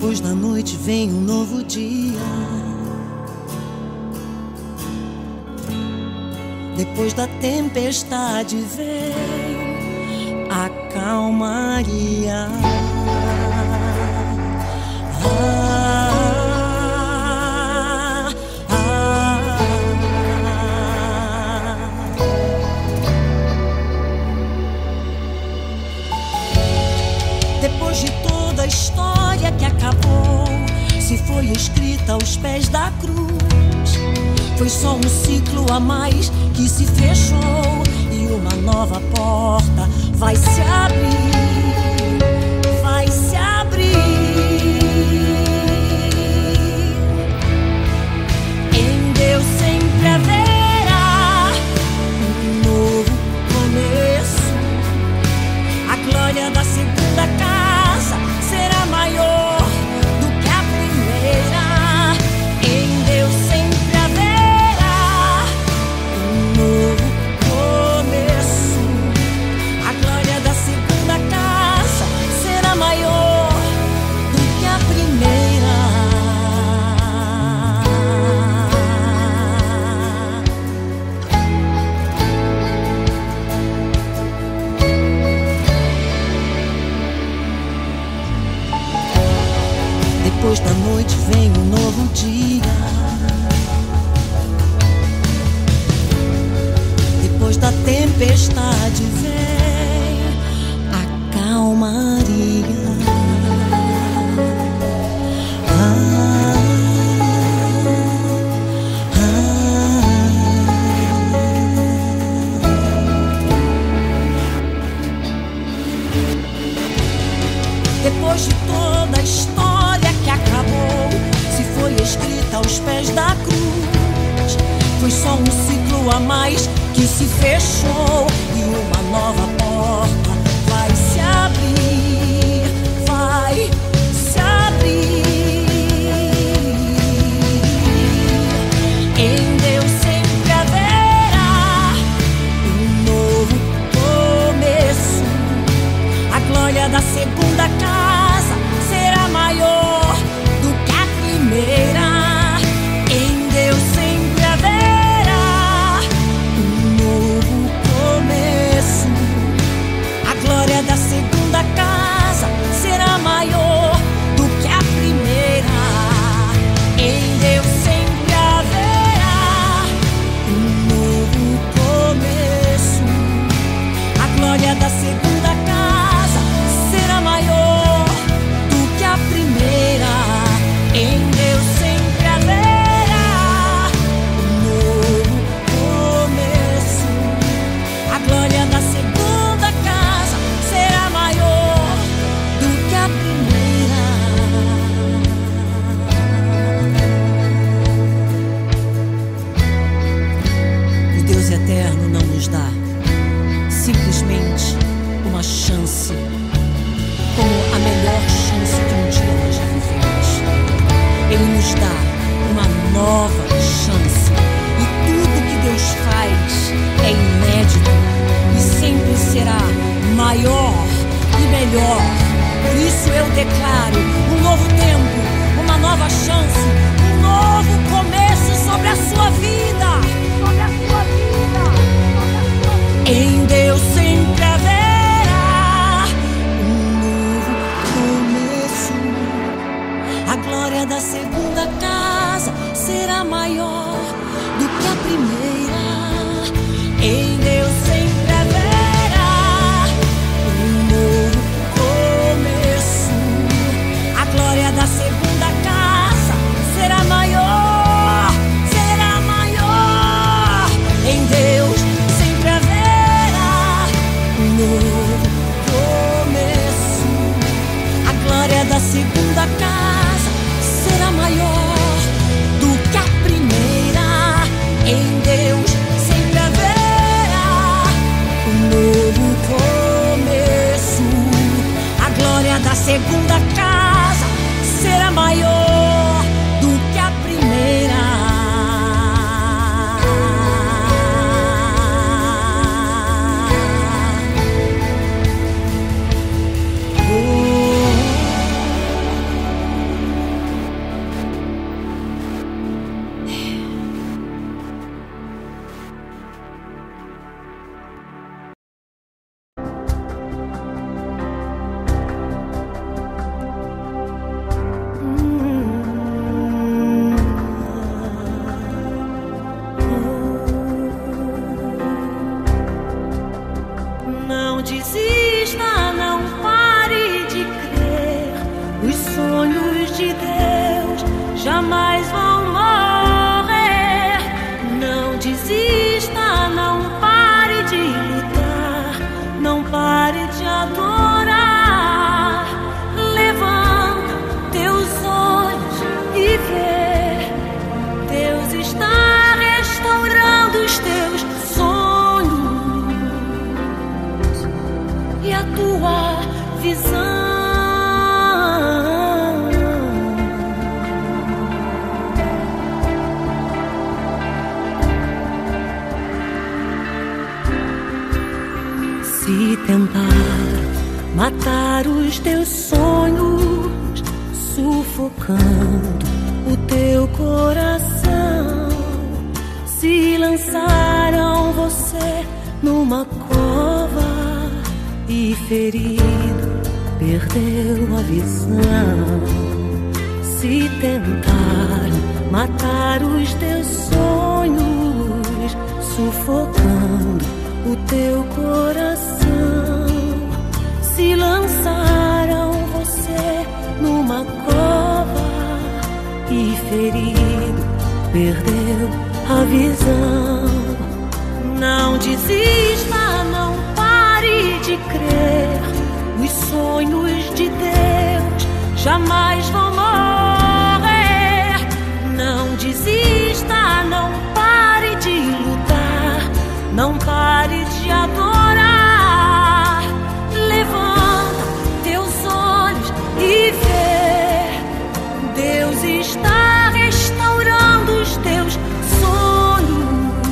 pois na noite vem um novo dia. Depois da tempestade vem a calmaria. Depois de toda a história que acabou, se foi escrita aos pés da cruz, foi só um ciclo a mais que se fechou e uma nova porta vai se abrir, vai se abrir. Em Deus sempre haverá um novo começo. A glória da segunda casa será maior do que a primeira. Em Deus sempre haverá um novo começo. A glória da segunda casa será maior do que a primeira. Depois da noite vem um novo dia. Depois da tempestade vem a calmaria. Depois de toda a história que acabou, se foi escrita aos pés da cruz, foi só um ciclo a mais que se fechou e uma nova porta vai se abrir, vai se abrir. Em Deus sempre haverá um novo começo. A glória da segunda casa será maior. Em Deus sempre haverá um novo começo. A glória da segunda casa será maior do que a primeira. Em Deus sempre haverá um novo começo. A glória da segunda casa será maior do que a primeira. Em Deus sempre haverá um novo começo. A glória da segunda casa será maior do que a primeira. O Deus eterno não nos dá simplesmente uma chance, como a melhor chance que um dia nós já vivemos. Ele nos dá uma nova chance. E tudo que Deus faz é inédito e sempre será maior e melhor. Por isso eu declaro um novo tempo, uma nova chance, um novo começo sobre a sua vida. Sobre a sua vida. Sobre a sua vida. Em Deus sempre haverá um novo começo. A glória da segunda casa será maior do que a primeira. Em Deus sempre haverá um novo começo. A glória da segunda casa será maior, será maior. Em Deus sempre haverá visão. Se tentar matar os teus sonhos, sufocando o teu coração, se lançaram você numa cova e ferido perdeu a visão. Se tentar matar os teus sonhos, sufocando o teu coração, se lançaram você numa cova e ferido perdeu a visão. Não desista, não pare de crer. Os sonhos de Deus jamais vão morrer. Não desista, não pare de lutar. Não pare de adorar. Levanta teus olhos e vê. Deus está restaurando os teus sonhos.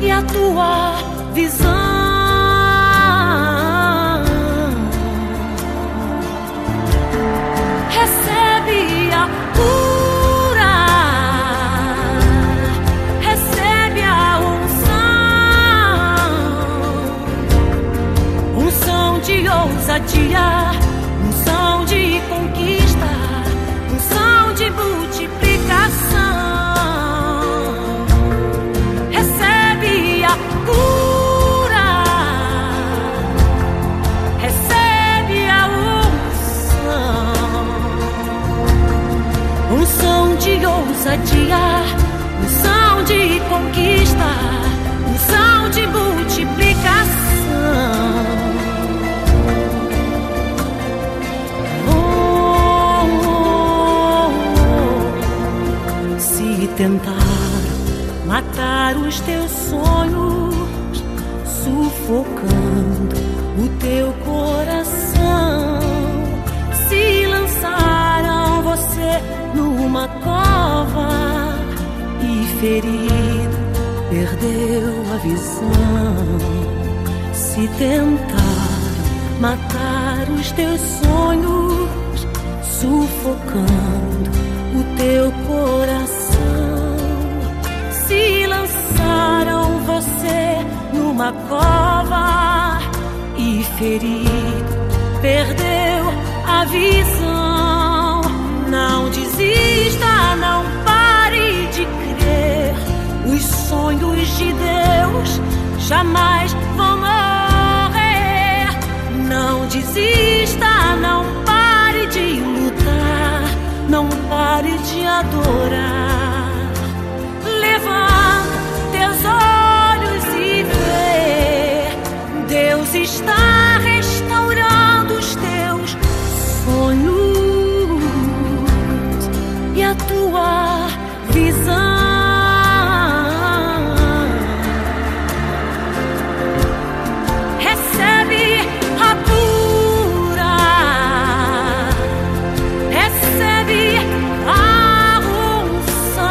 E a tua visão. Recebe a cura, recebe a unção, unção de ousadia, unção de conquista, unção de multiplicação. De ousadia, unção de conquista, unção de multiplicação. Oh, oh, oh. Se tentar matar os teus sonhos, sufocando o teu coração, se lançaram você numa cova e ferido perdeu a visão. Se tentar matar os teus sonhos, sufocando o teu coração, se lançaram você numa cova e ferido perdeu a visão. Não desista, não pare de crer. Os sonhos de Deus jamais vão morrer. Não desista, não pare de lutar. Não pare de adorar. Levanta teus olhos e vê. Deus está restaurando os teus sonhos. A tua visão. Recebe a cura, recebe a unção.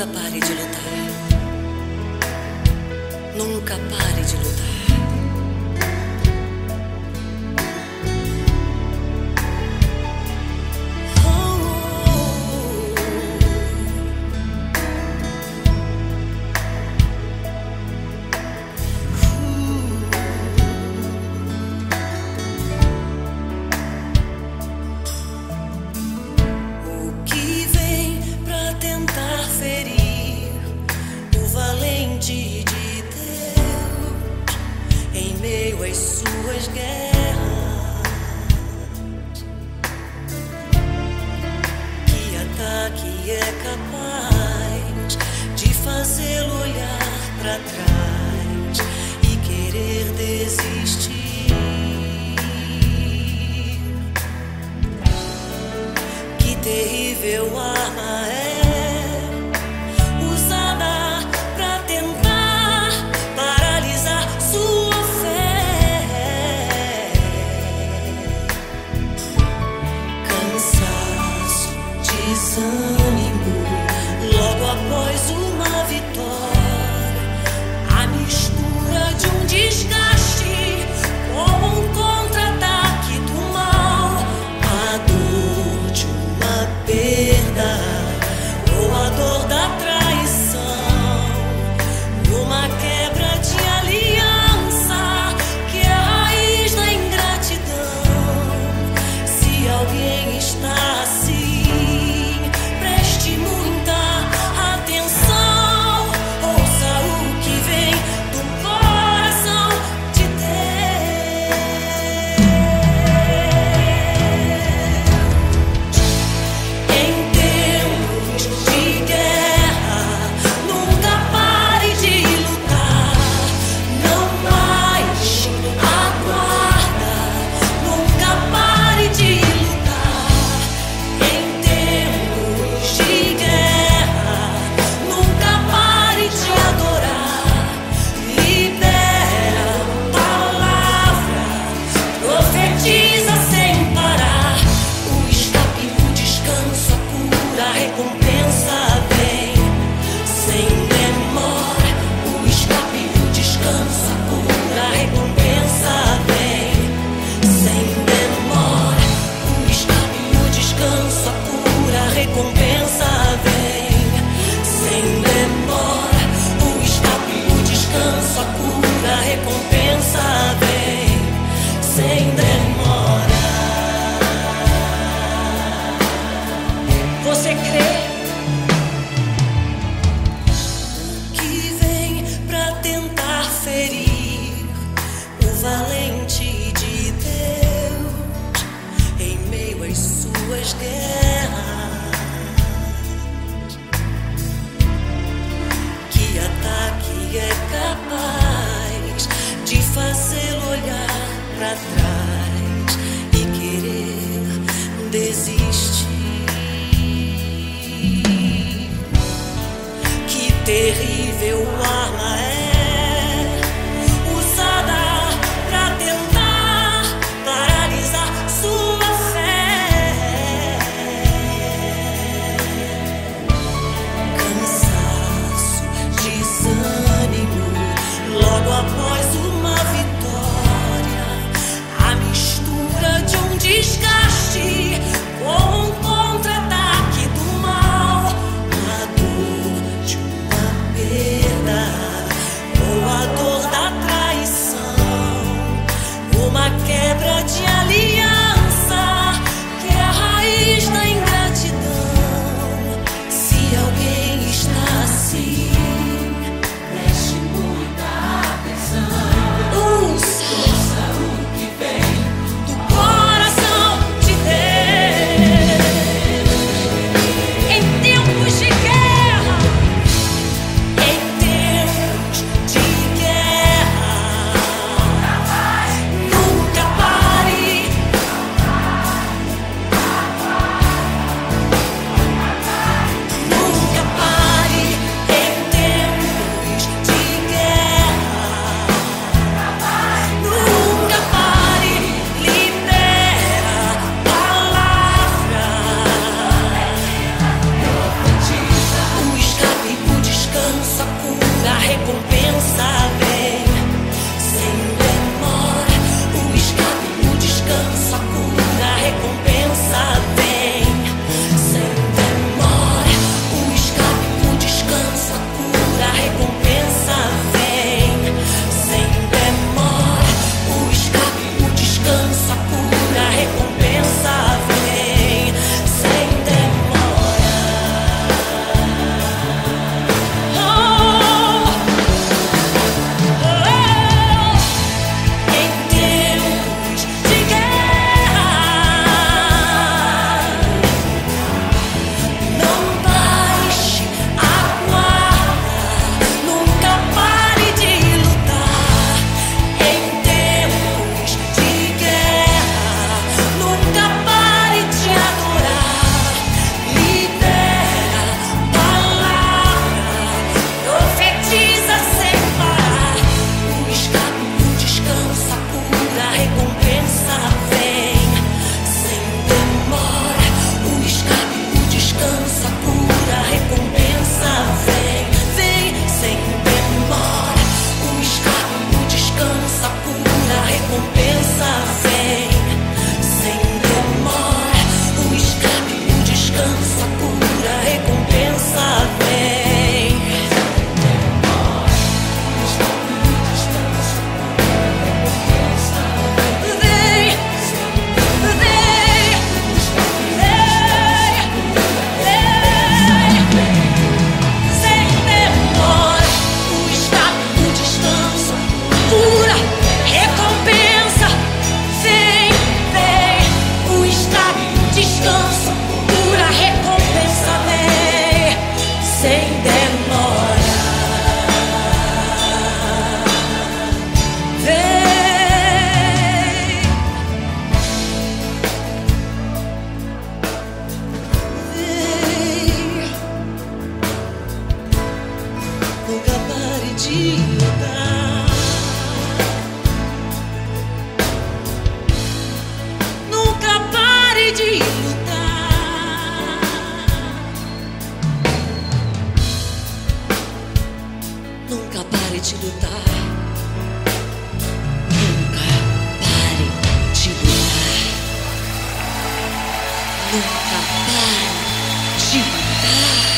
Nunca pare de lutar. Nunca pare de lutar. De Deus em meio às suas guerras, que ataque é capaz de fazê-lo olhar para trás e querer desistir? Que terrível arma é logo após uma vitória, a mistura de um desgaste como um contra-ataque do mal, a dor de uma perda ou a dor da traição, numa quebra de aliança que é a raiz da ingratidão. Se alguém está assim, sem demora. Você crê? O que vem pra tentar ferir o valente de Deus em meio às suas guerras? Que ataque é capaz de fazê-lo olhar pra trás e querer desistir? Que terrível arma é contra-ataque do mal, a dor de uma perda. hei de lutar. Nunca pare de lutar. Nunca pare de lutar. Nunca pare de lutar.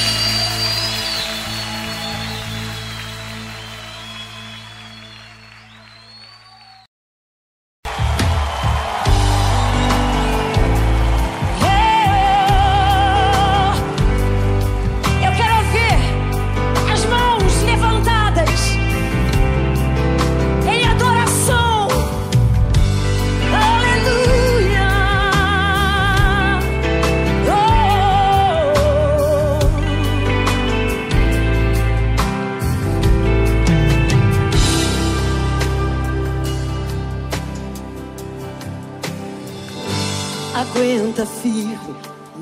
Aguenta firme,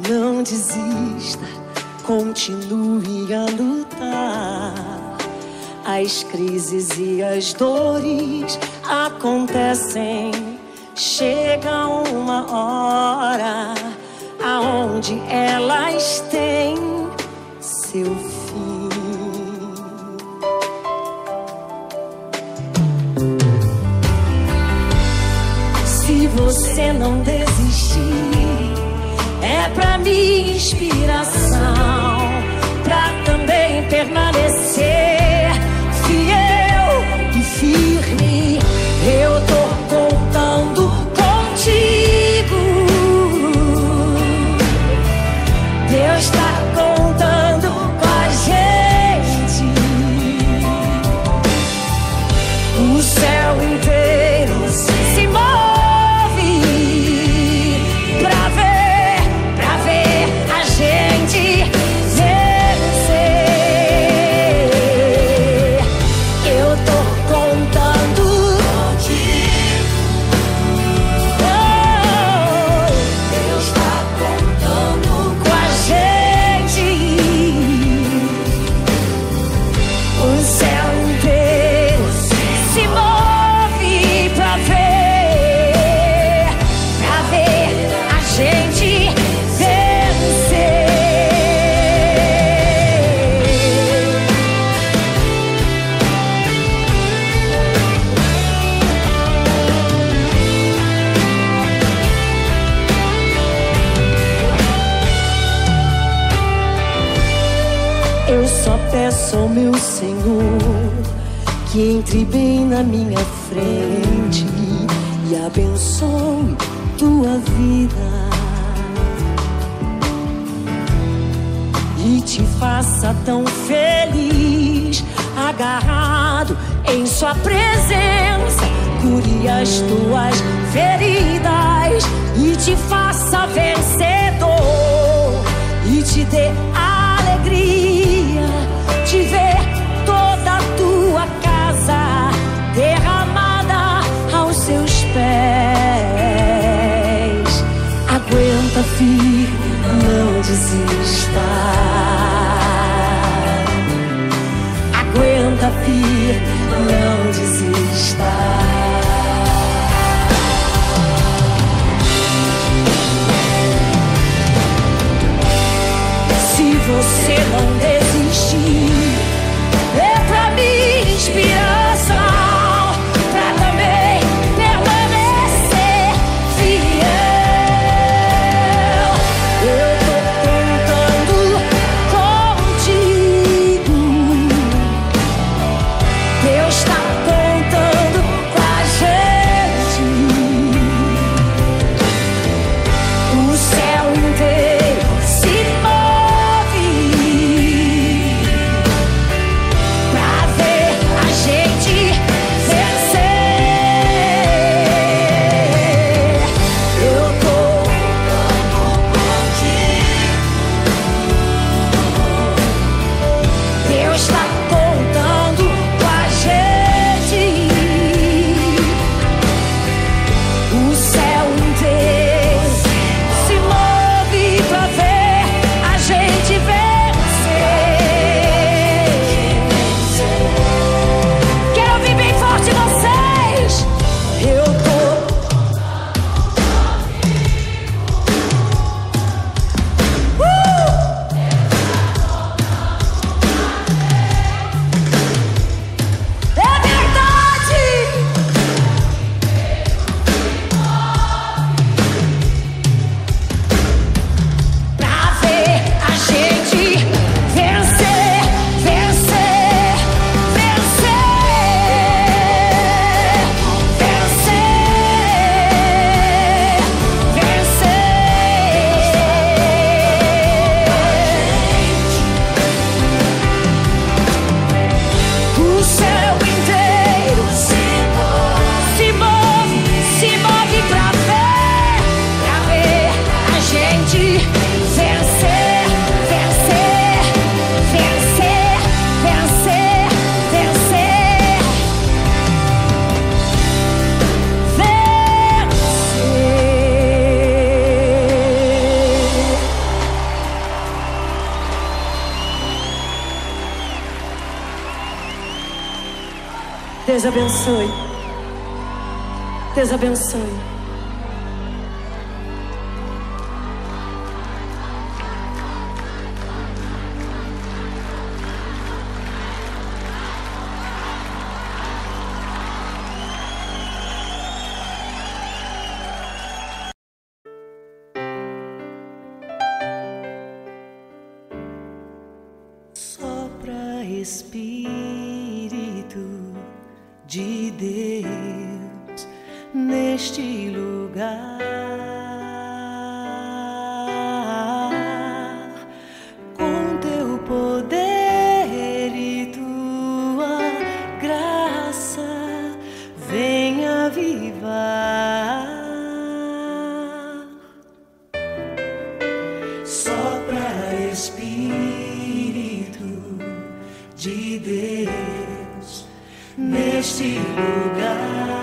não desista, continue a lutar. As crises e as dores acontecem, chega uma hora aonde elas têm seu fim. Se você não desistir, é pra minha inspiração, pra também permanecer fiel e firme. Eu tô contando contigo, Deus tá contando com a gente. O céu inteiro se move que entre bem na minha frente e abençoe tua vida e te faça tão feliz, agarrado em sua presença. Cure as tuas feridas e te faça vencedor e te dê alegria de ver toda a tua casa derramada aos seus pés. Aguenta firme, não desista. Aguenta firme, não desista. Se você não desistir, é pra mim inspiração, pra também permanecer fiel. Eu tô contando contigo, Deus tá contando com a abençoe. Deus abençoe. Espírito de Deus neste lugar, com teu poder e tua graça, venha avivar. Sopra, Espírito de Deus neste lugar.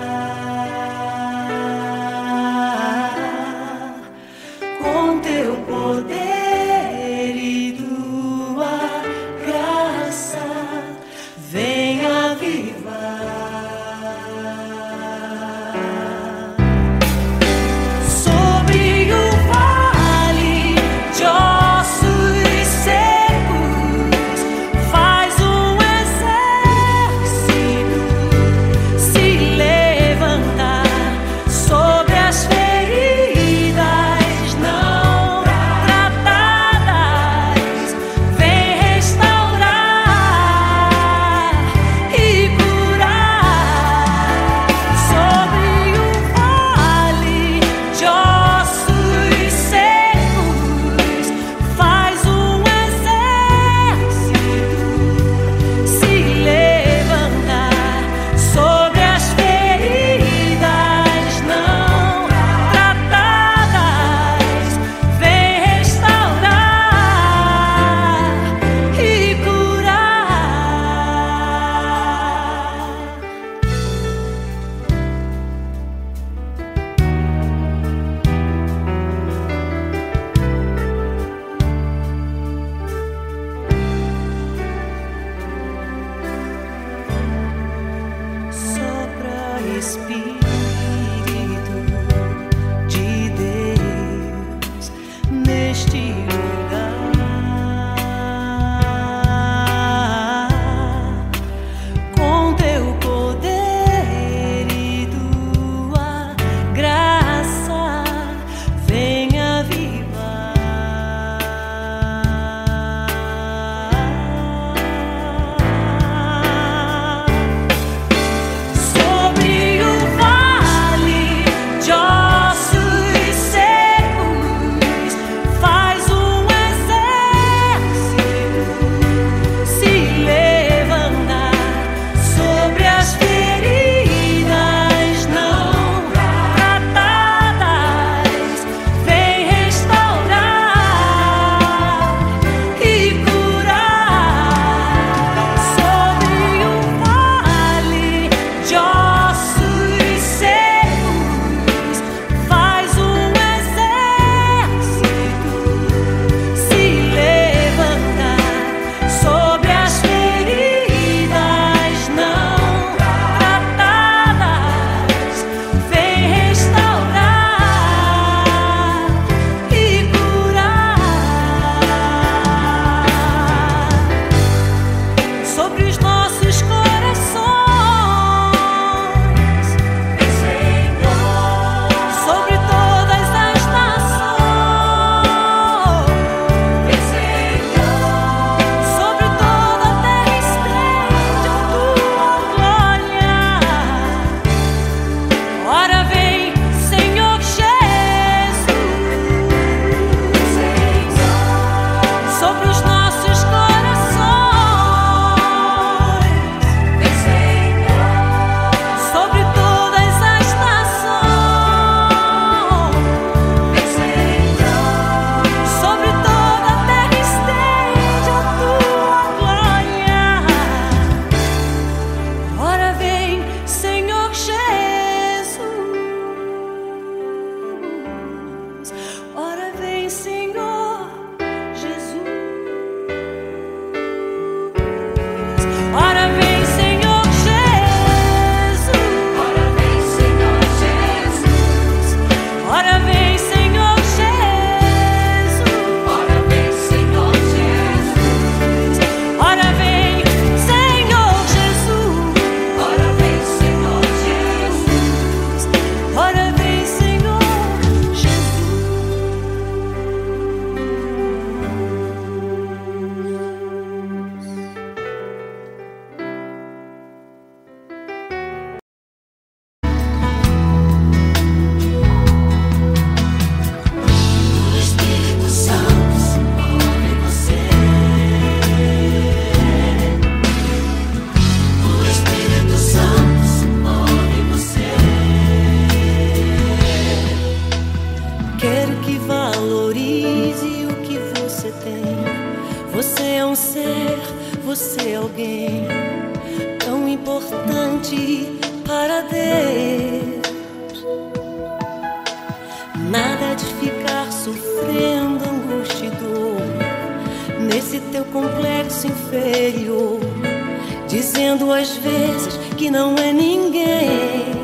Nada de ficar sofrendo angústia e dor nesse teu complexo inferior, dizendo às vezes que não é ninguém.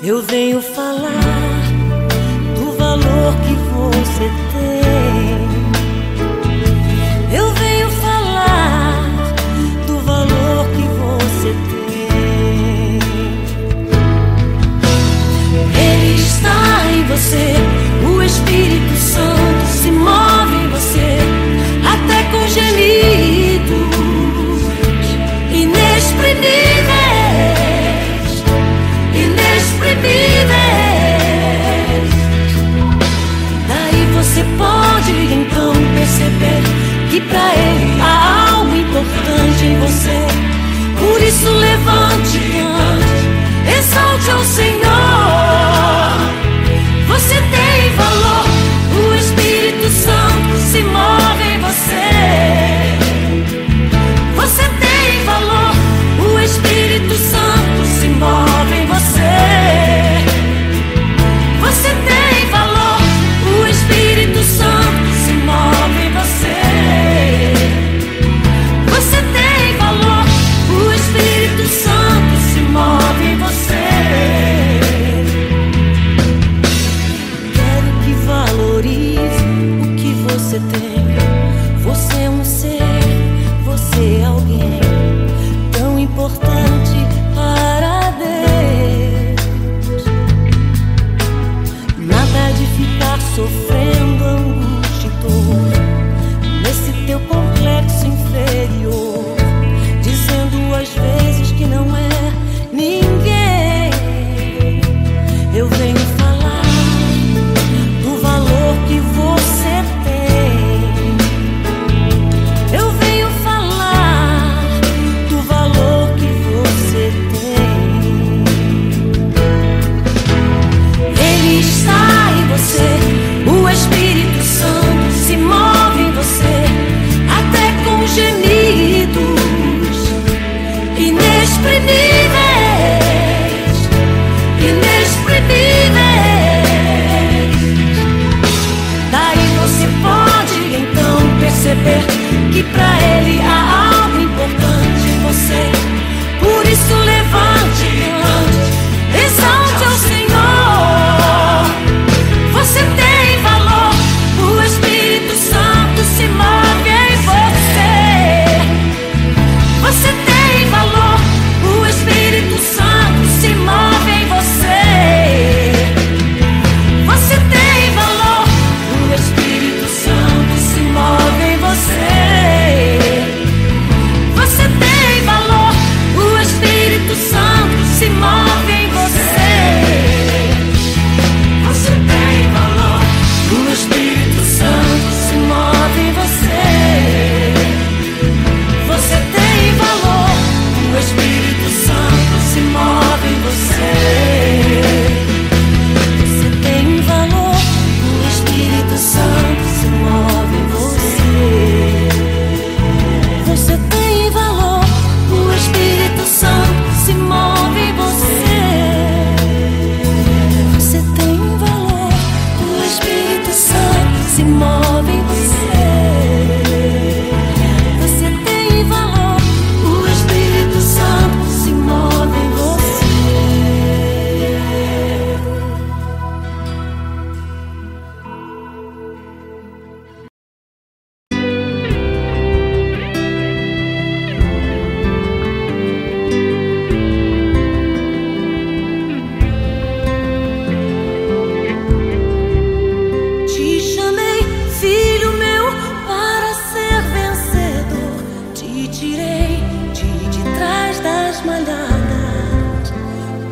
Eu venho falar do valor que você tem. Eu venho falar do valor que você tem. Ele está em você, o Espírito Santo se move em você, até com gemidos inexprimíveis. Daí você pode então perceber que pra ele há algo importante em você. Por isso levante e ande, exalte ao Senhor. Você tem valor, o Espírito Santo se move em você. Você tem valor, o Espírito Santo se move em você. Você tem valor, o Espírito Santo se move em você. Você tem valor, o Espírito Santo se move em você. Quero que valorize o que você tem. Você é um ser, você é alguém tão importante para Deus. Nada de ficar sofrendo angústia e dor nesse teu complexo inferior, dizendo às vezes que não é ninguém. Eu venho falar do valor que você tem. Eu venho falar do valor que você tem. Ele está em você, o Espírito Santo se move em você, até com gemidos inexprimíveis. Daí você pode então perceber que pra ele há algo importante em você. Por isso levante e ande, exalte ao Senhor. Você tem valor, o Espírito Santo se move em você. Você tem valor, o Espírito Santo se move em você. Você tem valor, o Espírito Santo se move em você. Você tem valor, o Espírito Santo se move em você. Você tem valor, o Espírito Santo se move em você. Você tem valor, o Espírito Santo se move em você. Você tem valor, o Espírito Santo se move em você. Você tem valor, o Espírito Santo se move em você. Você tem valor, o Espírito Santo se move em você. Você tem valor, o Espírito Santo se move em você. Te chamei, filho meu, para ser vencedor. Te tirei de trás das malhadas,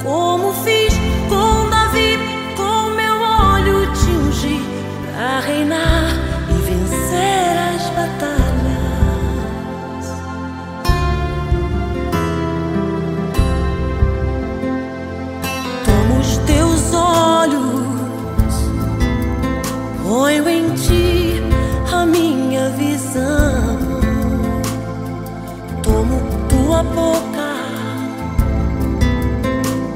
como fiz com Davi, com meu olho te ungi, para reinar e vencer as batalhas. Tomo os teus olhos, ponho em ti a minha visão. Tomo tua boca,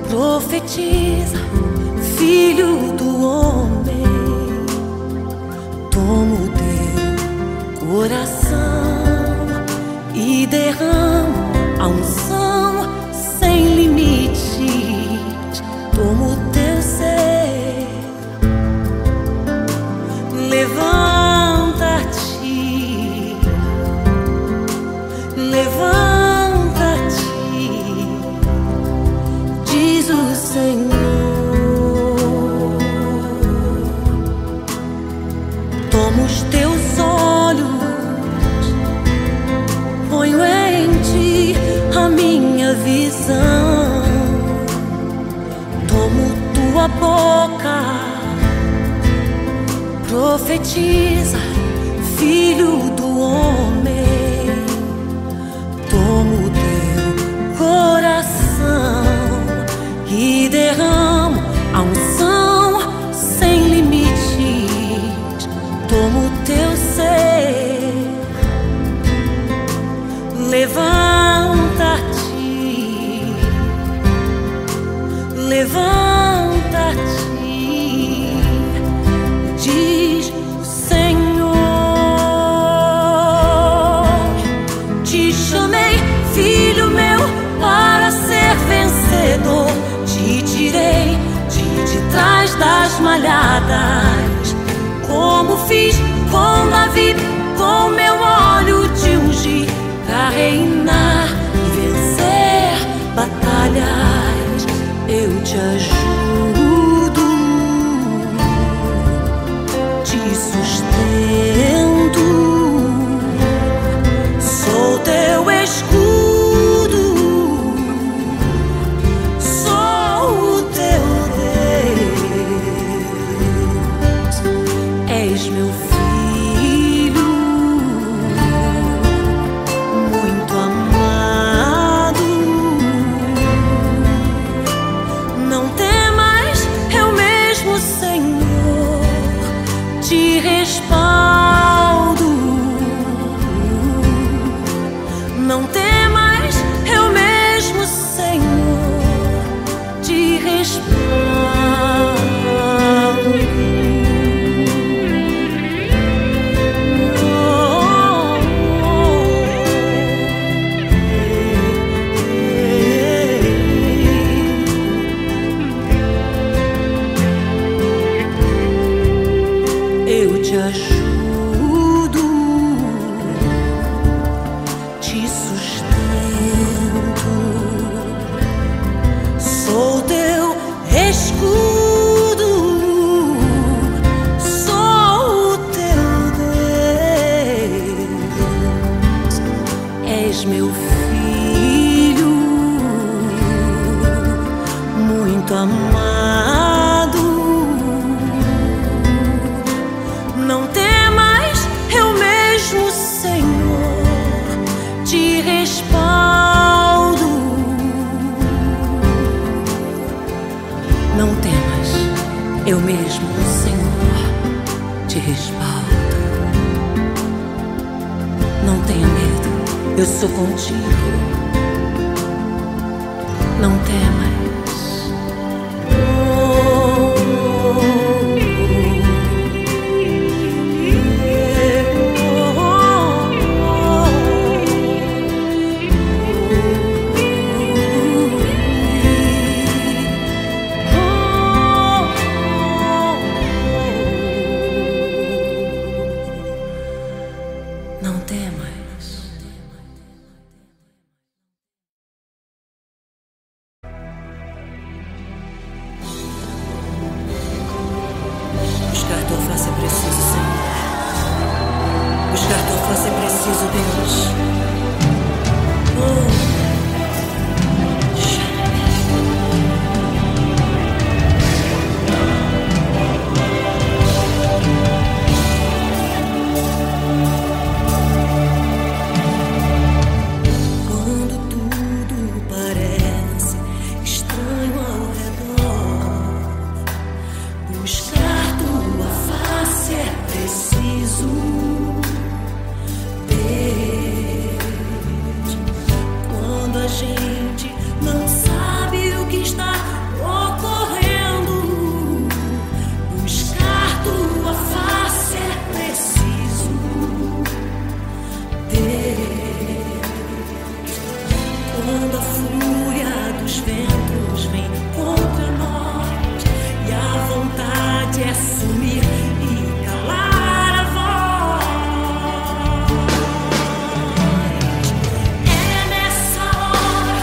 profetiza, filho do derramo a unção sem limites. Tomo o teu ser, levanta-te, levanta-te, diz o Senhor. Tomo os teus olhos, ponho em ti a minha visão. Tomo tua boca, profetiza, filho do homem. Tomo teu coração e derramo a unção sem limites. Tomo teu ser, levanta-te, levanta-te, diz o Senhor. Te chamei, filho meu, para ser vencedor. Te tirei de trás das malhadas, como fiz com Davi, com meu óleo te ungi, pra reinar e vencer batalhas. Eu te ajudo, te sustento, sou teu escudo, sou o teu Deus. És meu filho, te respaldo. Não temas, eu mesmo, Senhor, te respaldo. Te ajudo, te sustento, sou teu escudo, sou o teu Deus. És meu filho, muito amado. Não temas, eu mesmo, Senhor, te respaldo. Não tenha medo, eu sou contigo. Não temas. Não temas. Buscar tua face é preciso, Senhor. Buscar tua face é preciso, Deus. vontade é sumir e calar a voz. É nessa hora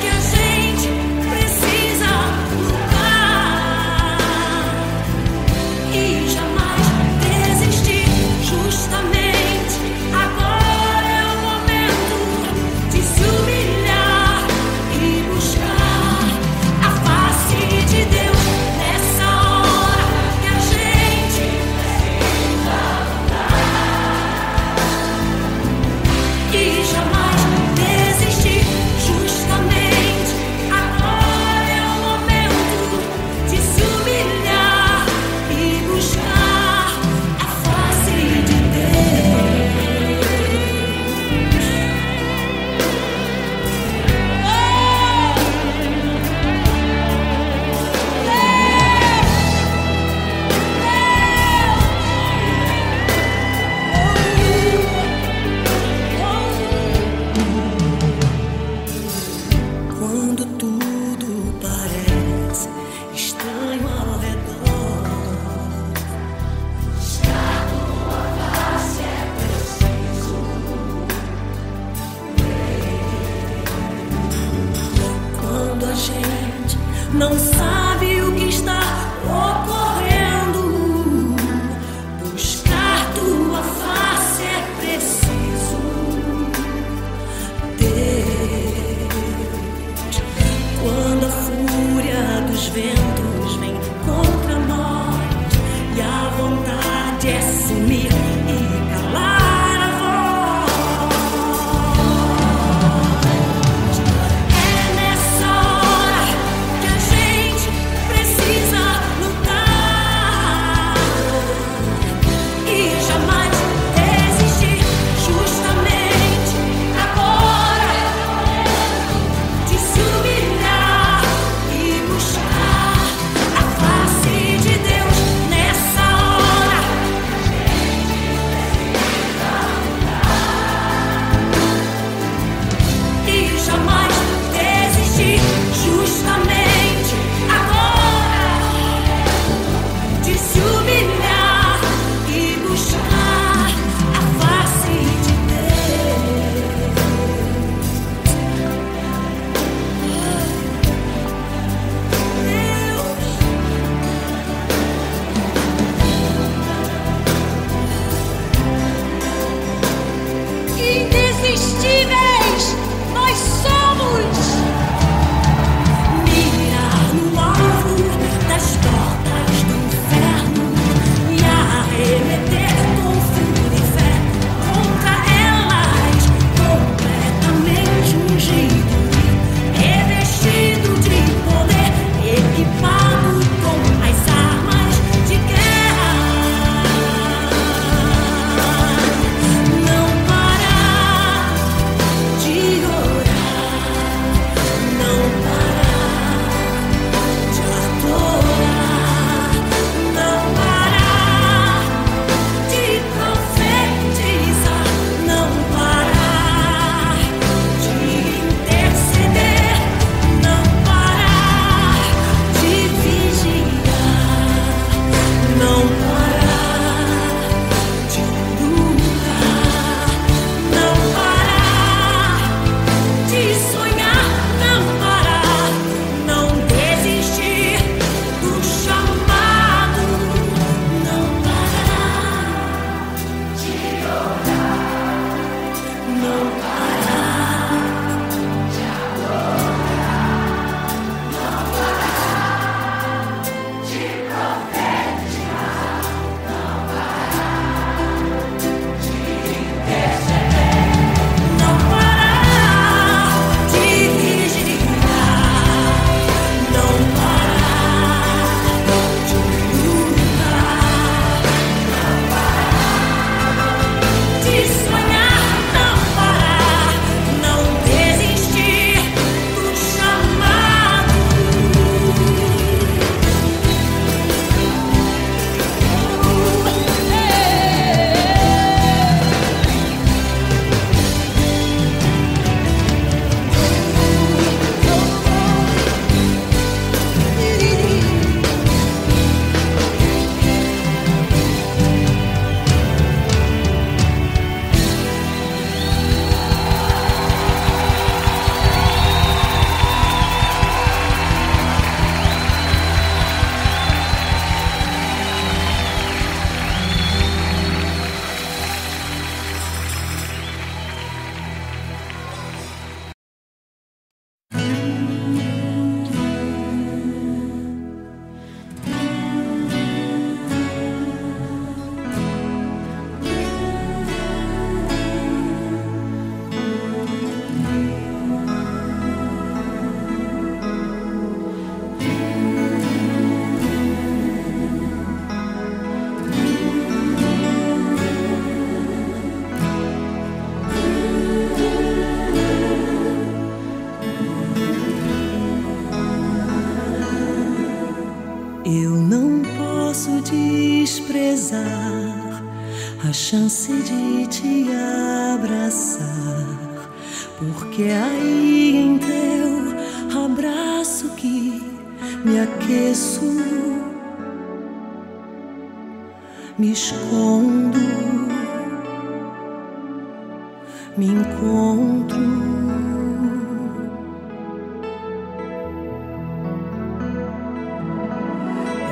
que a gente precisa lutar e jamais desistir. Justamente agora é o momento de se humilhar e buscar a face de Deus. Nessa hora que a gente posso desprezar a chance de te abraçar, porque é aí em teu abraço que me aqueço, me escondo, me encontro.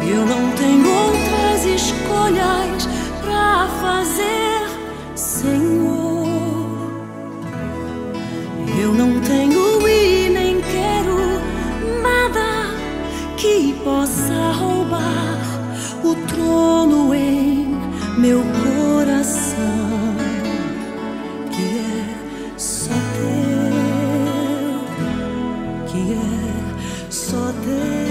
Eu não tenho outras escolhas pra fazer, Senhor. Eu não tenho e nem quero nada que possa roubar o trono em meu coração, que é só teu, que é só teu.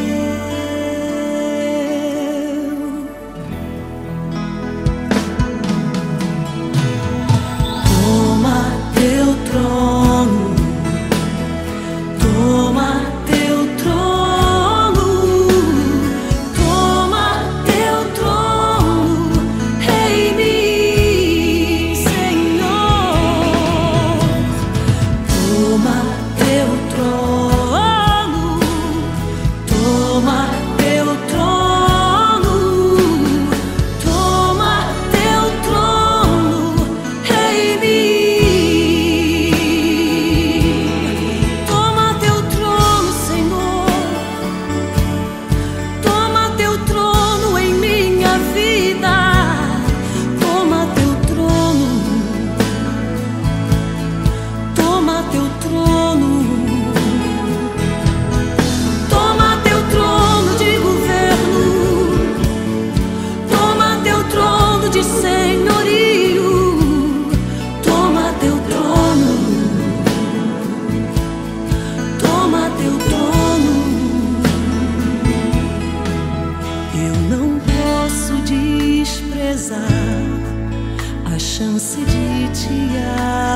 A chance de te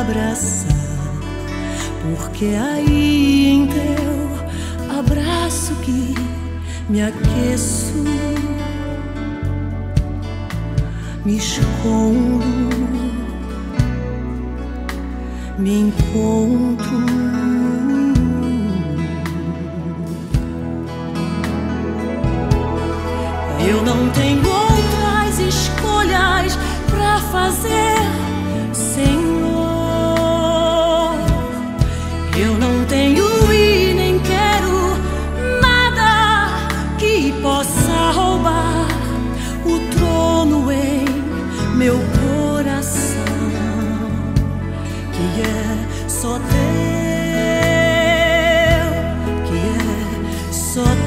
abraçar, porque é aí em teu abraço que me aqueço, me escondo, me encontro. Eu não tenho outras escolhas pra fazer, Senhor. Eu não tenho e nem quero nada que possa roubar o trono em meu coração, que é só teu, que é só teu.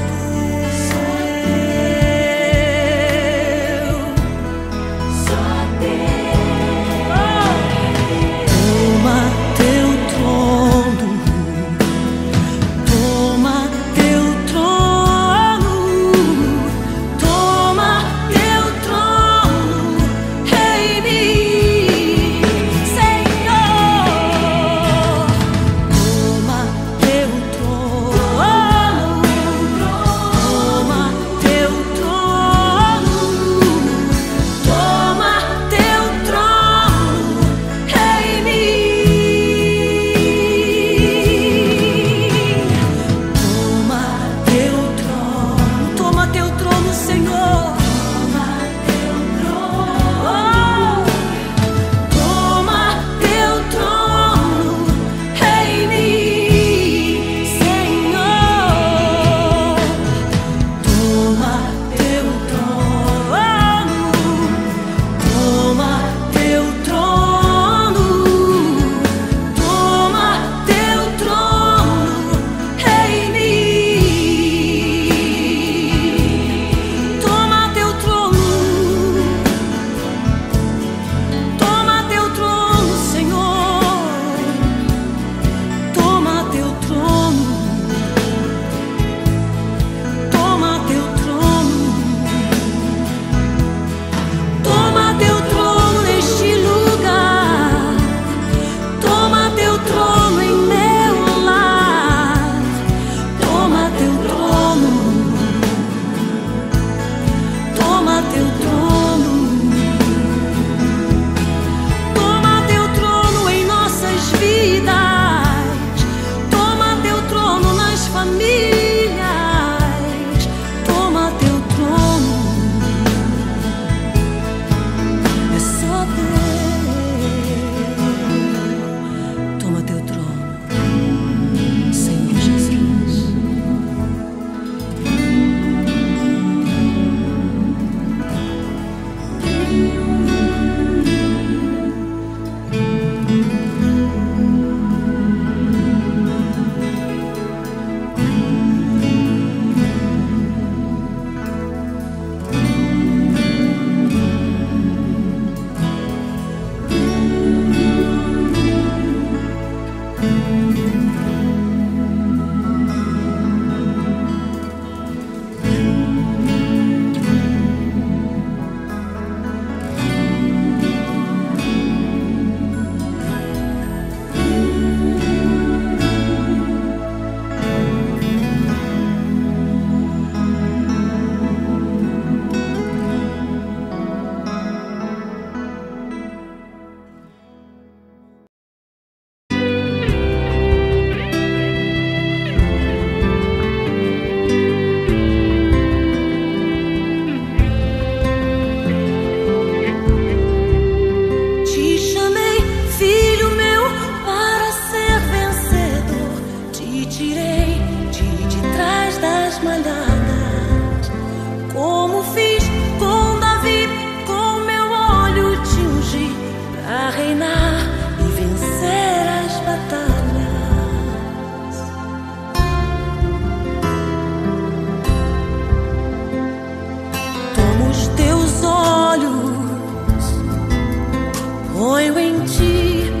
Ponho em ti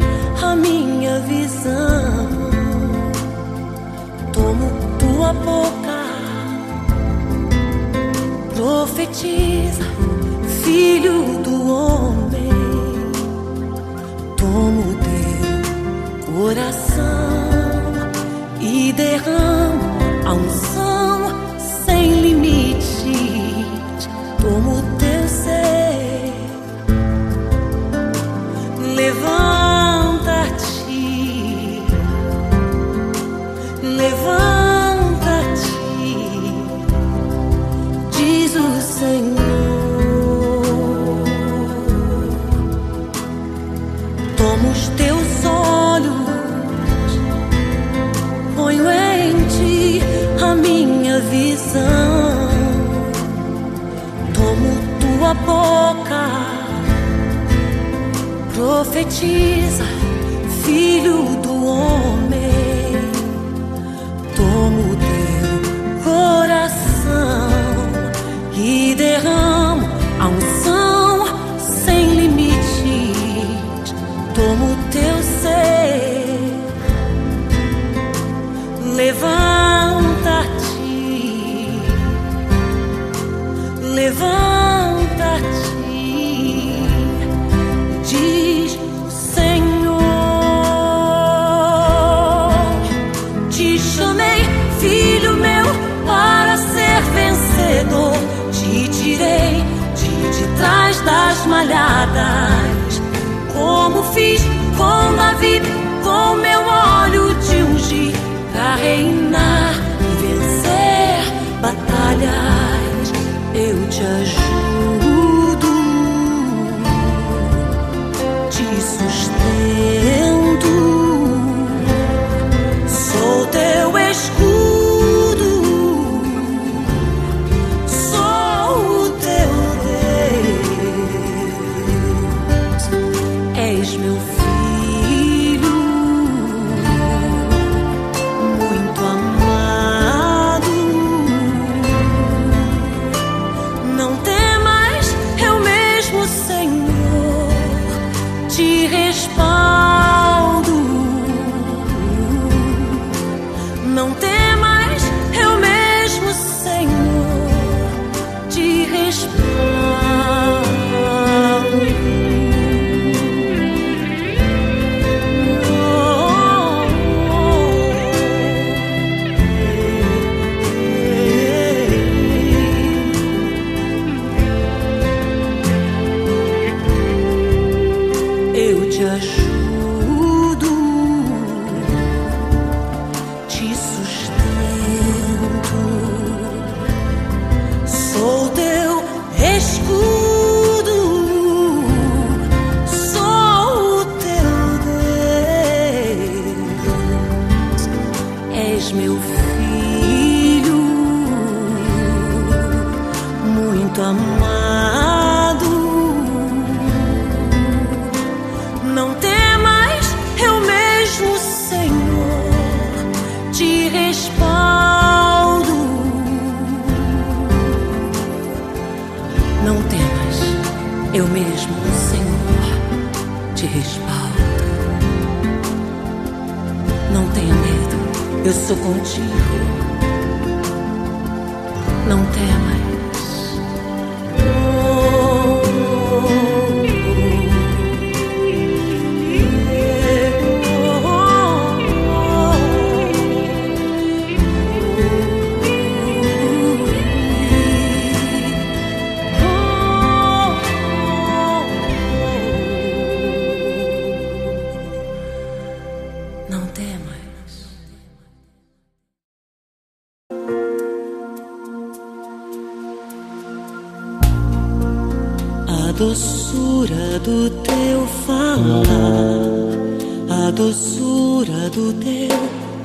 a minha visão, tomo tua boca, profetiza, filho do homem, tomo teu coração e derramo a unção sem limites, tomo teu ser. Levanta-te, levanta-te, diz o Senhor. Toma os teus olhos, ponho em ti a minha visão, tomo tua boca, profetiza, filho do homem, tomo teu coração e derramo a unção sem limites, tomo teu ser. Levanta-te, levanta-te, diz o Senhor. Te chamei, filho meu, para ser vencedor. Te tirei de trás das malhadas, como fiz com Davi, com meu óleo te ungi, para reinar e vencer batalhas. Eu te ajudo, te sustento, sou teu escudo, sou o teu Deus, és meu filho muito amado, não temas, eu mesmo, Senhor, te respaldo. Não temas, eu mesmo, Senhor, te respaldo. Te ajudo, te sustento, sou teu escudo, sou o teu Deus, és meu filho muito amado. Não temas, eu mesmo, Senhor, te respaldo. Não tenha medo, eu sou contigo. Não temas. A doçura do teu falar, a doçura do teu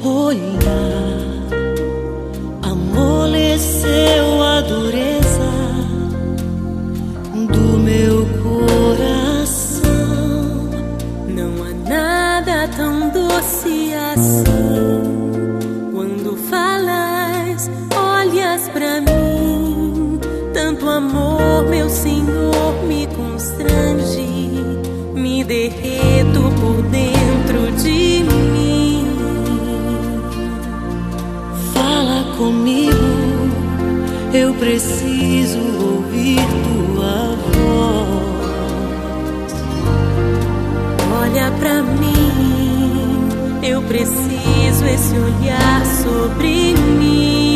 olhar, amoleceu a dureza do meu coração. Não há nada tão doce assim, quando falas, olhas pra mim, tanto amor, meu Senhor, me constrange, me derreto por dentro de mim. Fala comigo, eu preciso ouvir tua voz. Olha pra mim, eu preciso esse olhar sobre mim.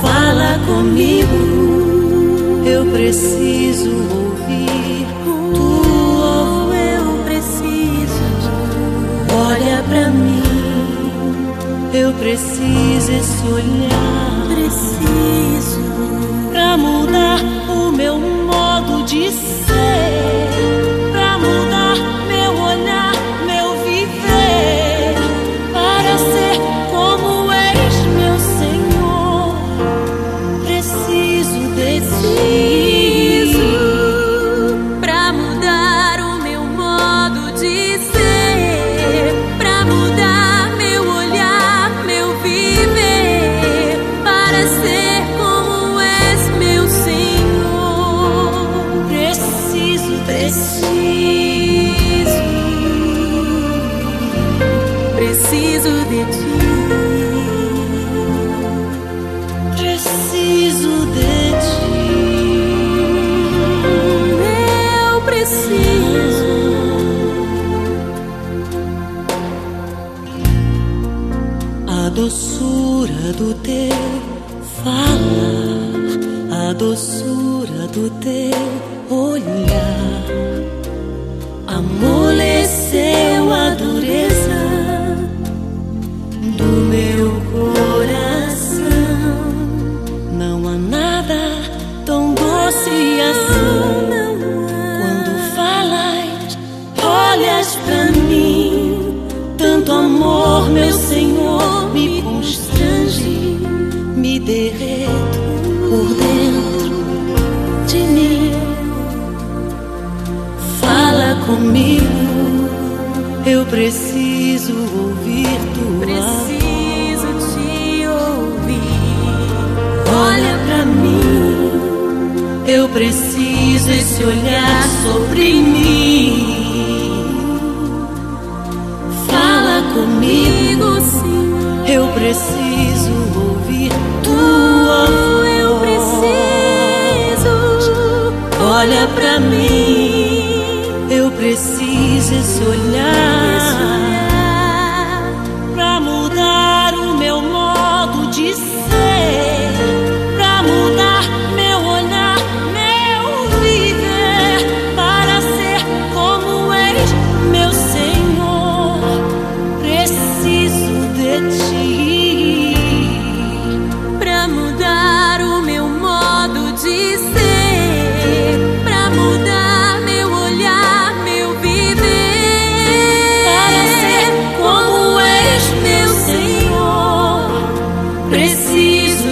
Fala comigo, eu preciso ouvir tua voz. Eu preciso, olha pra mim. Eu preciso esse olhar, preciso pra mudar o meu modo de ser, pra mudar meu olhar, meu viver, para ser como és, meu Senhor. Preciso preciso pra mudar o meu modo de ser, pra mudar do teu falar, a doçura do teu olhar. Amoleceu a dureza do meu coração. Não há nada tão doce assim. Quando falas, olhas pra mim. Tanto amor, meu Senhor, me constrange. Me derreto por dentro de mim. Fala comigo, eu preciso ouvir tua preciso voz. Te ouvir. Olha pra mim, eu preciso esse olhar sobre mim. Fala comigo, Senhor, eu preciso ouvir tua voz. Eu preciso, olha pra mim. Eu preciso esse olhar, pra mudar o meu modo de ser, pra mudar meu olhar, meu viver, para ser como és, meu Senhor. Preciso de ti, preciso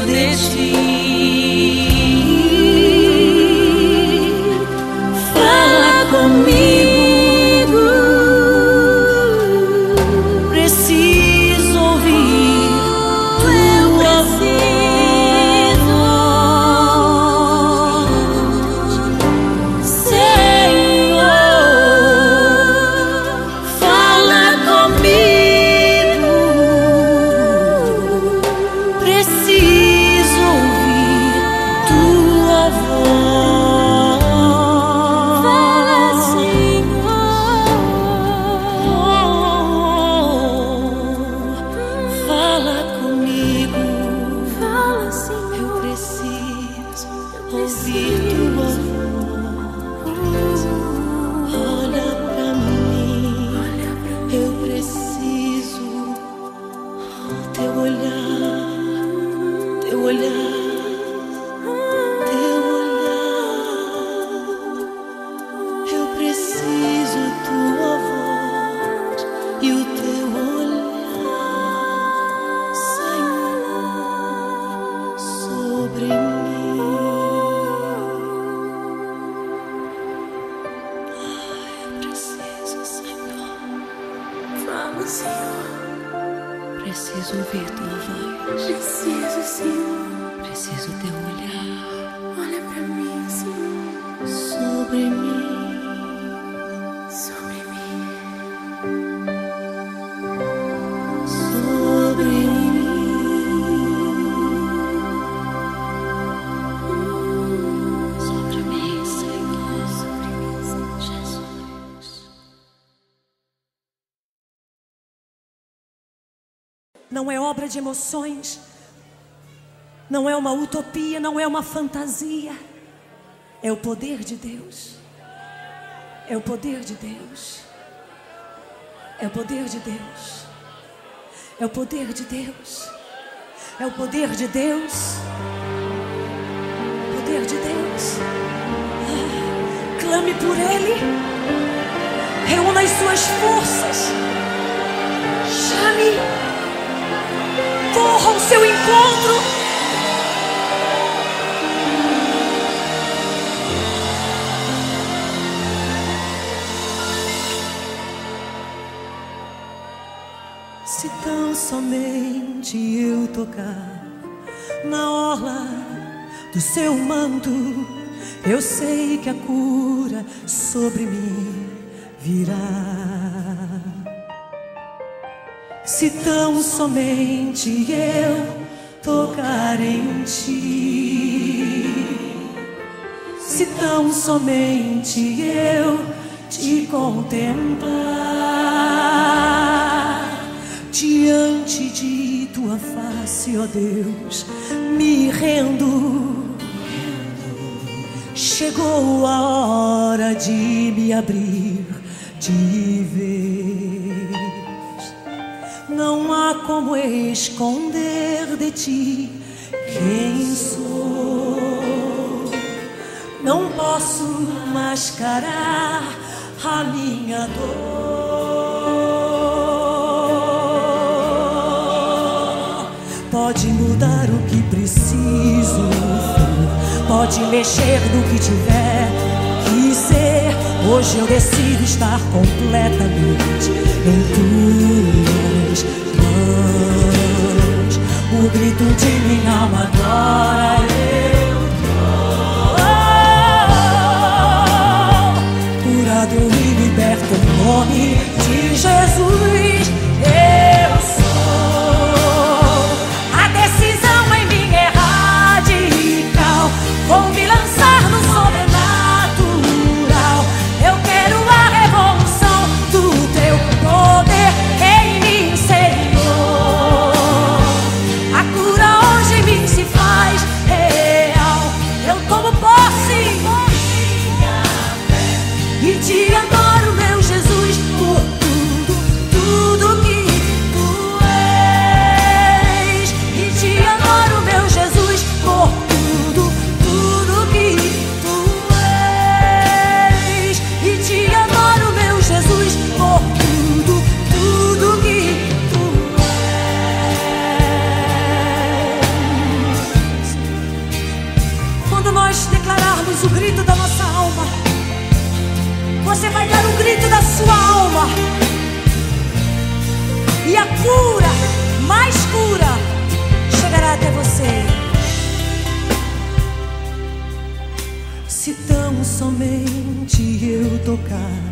ouvir tua voz. Preciso, Senhor. Preciso teu olhar. Olha pra mim, Senhor. Sobre mim. não é obra de emoções, não é uma utopia, não é uma fantasia, é o poder de Deus, é o poder de Deus, é o poder de Deus, é o poder de Deus, é o poder de Deus, o poder de Deus. Clame por Ele, reúna as suas forças, chame, corra ao seu encontro. Se tão somente eu tocar na orla do seu manto, eu sei que a cura sobre mim virá. Se tão somente eu tocar em ti, se tão somente eu te contemplar, diante de tua face, ó Deus, me rendo. Chegou a hora de me abrir de vez. Não há como esconder de ti quem sou. Não posso mascarar a minha dor. Pode mudar o que preciso, pode mexer no que tiver que ser. Hoje eu decido estar completamente em tuas mãos. O grito de minha alma agora eu dou. Curado e liberto o nome de Jesus. O grito da nossa alma, você vai dar o grito da sua alma, e a cura, mais cura, chegará até você. Se tão somente eu tocar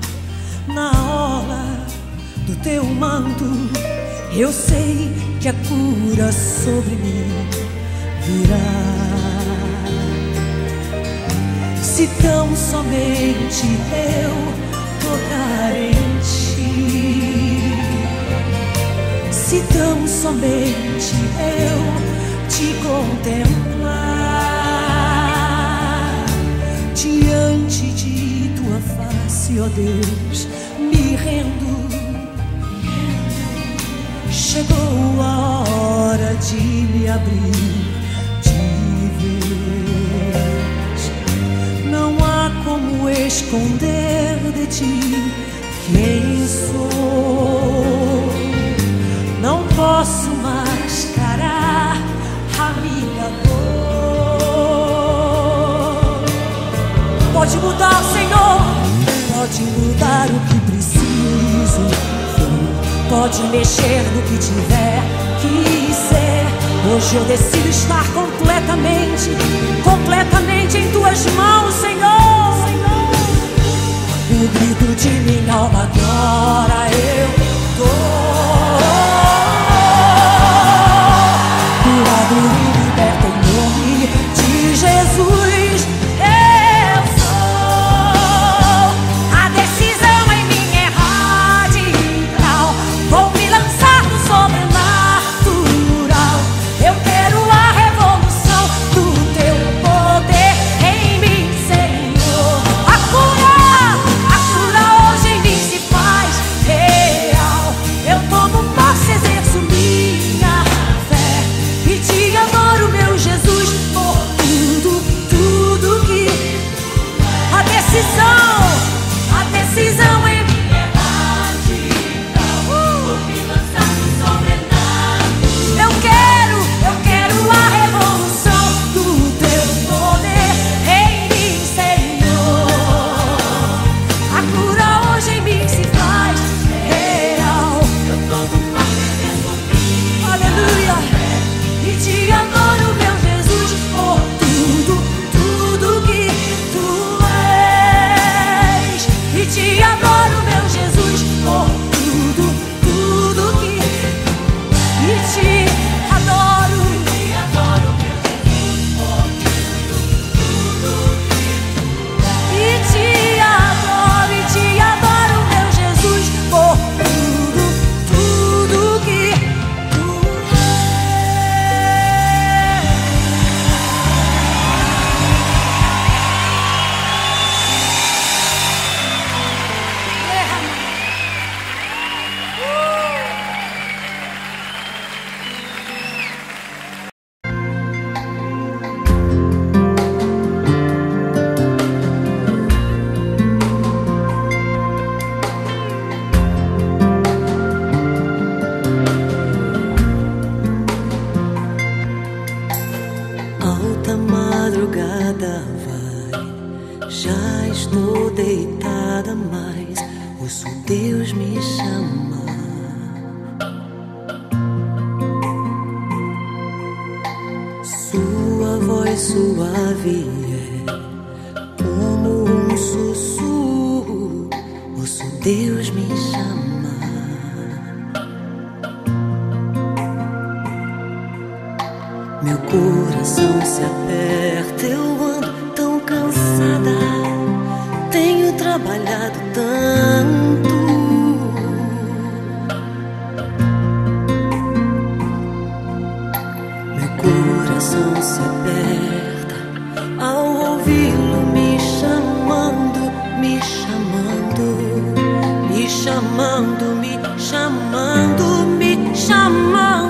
na orla do teu manto, eu sei que a cura sobre mim virá. Se tão somente eu tocar em ti, se tão somente eu te contemplar, diante de tua face, ó Deus, me rendo. Chegou a hora de me abrir. Como esconder de ti quem sou? Não posso mascarar a minha dor. Pode mudar, Senhor, pode mudar o que preciso, pode mexer no que tiver que ser. Hoje eu decido estar completamente, completamente em tuas mãos, Senhor. O grito de minha alma agora eu dou. Curado e liberto em nome de Jesus eu sou. A decisão em mim é radical, vou me lançar no sobrenatural. madrugada vai. Já estou deitada, mas ouço Deus me chamar. Sua voz suave é como um sussurro. Ouço Deus me chamar. Meu coração se aperta, eu ando tão cansada. Tenho trabalhado tanto. Meu coração se aperta ao ouvi-lo me chamando, me chamando, me chamando, me chamando, me chamando.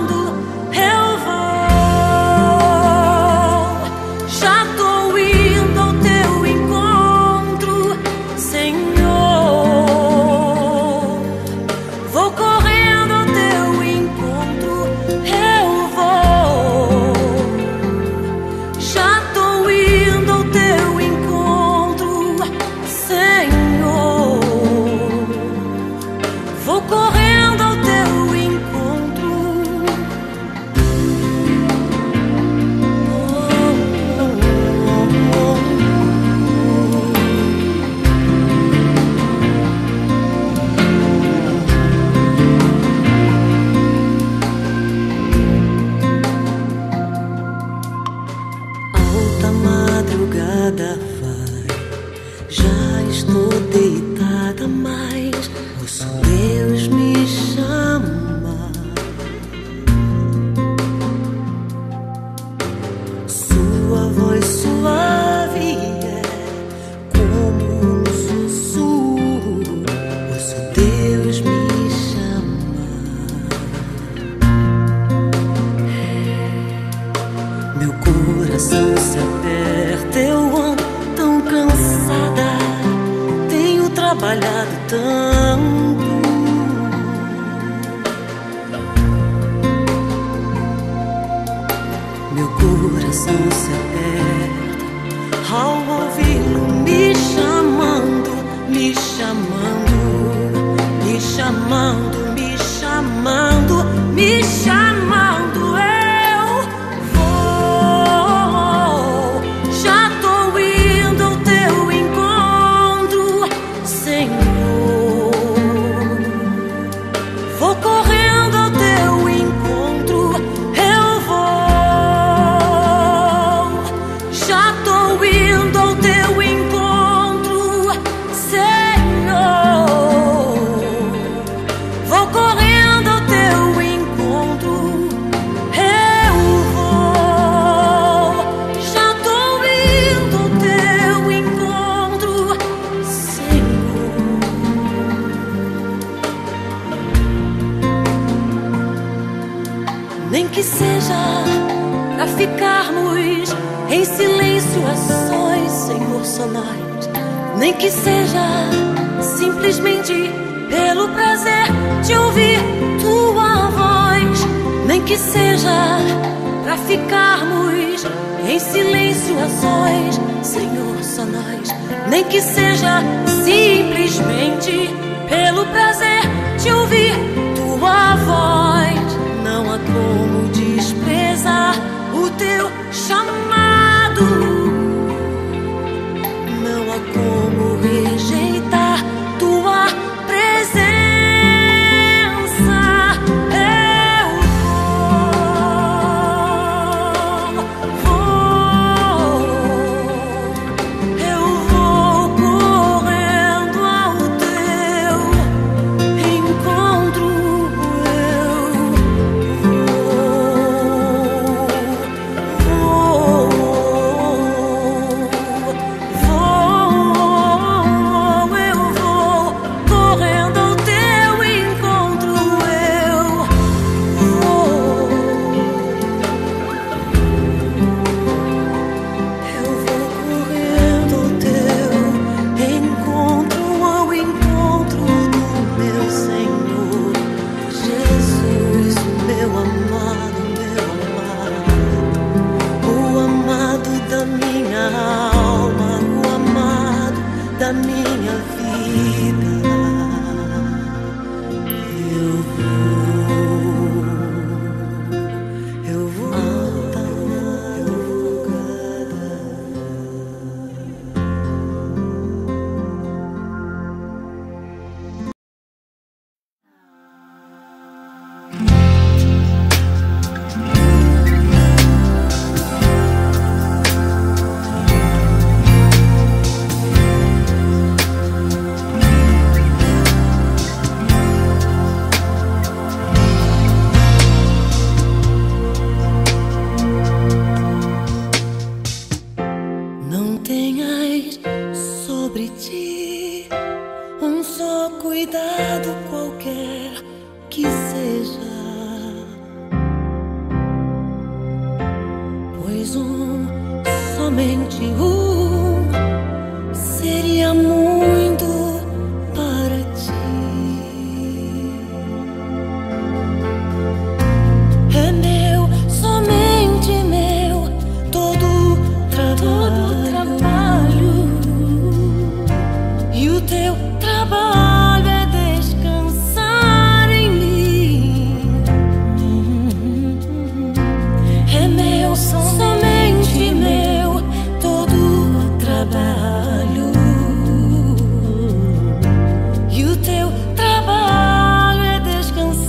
Já estou deitada, mas ouço Deus me chamar. Sua voz suave é como um sussurro. Ouço Deus me chamar. Meu coração se aperta, eu ando tão cansada, tenho trabalhado tanto. Meu coração se aperta ao ouvi-lo me chamando, me chamando, me chamando, me chamando, me chamando. Nem que seja a ficarmos em silêncio a sós, Senhor, só nós. Nem que seja simplesmente pelo prazer de ouvir tua voz. Nem que seja pra ficarmos em silêncio a sós, Senhor, só nós. Nem que seja simplesmente pelo prazer de ouvir tua voz. Não há como desprezar o teu chamado. Não há como rejeitar tua presença. Eu vou correndo ao teu encontro. Eu tenhas sobre ti um só cuidado qualquer que seja, pois somente um seria muito para ti. É meu, somente meu, todo trabalho, e o teu trabalho é descansar em mim. É meu, somente meu, e o teu trabalho é descansar em mim.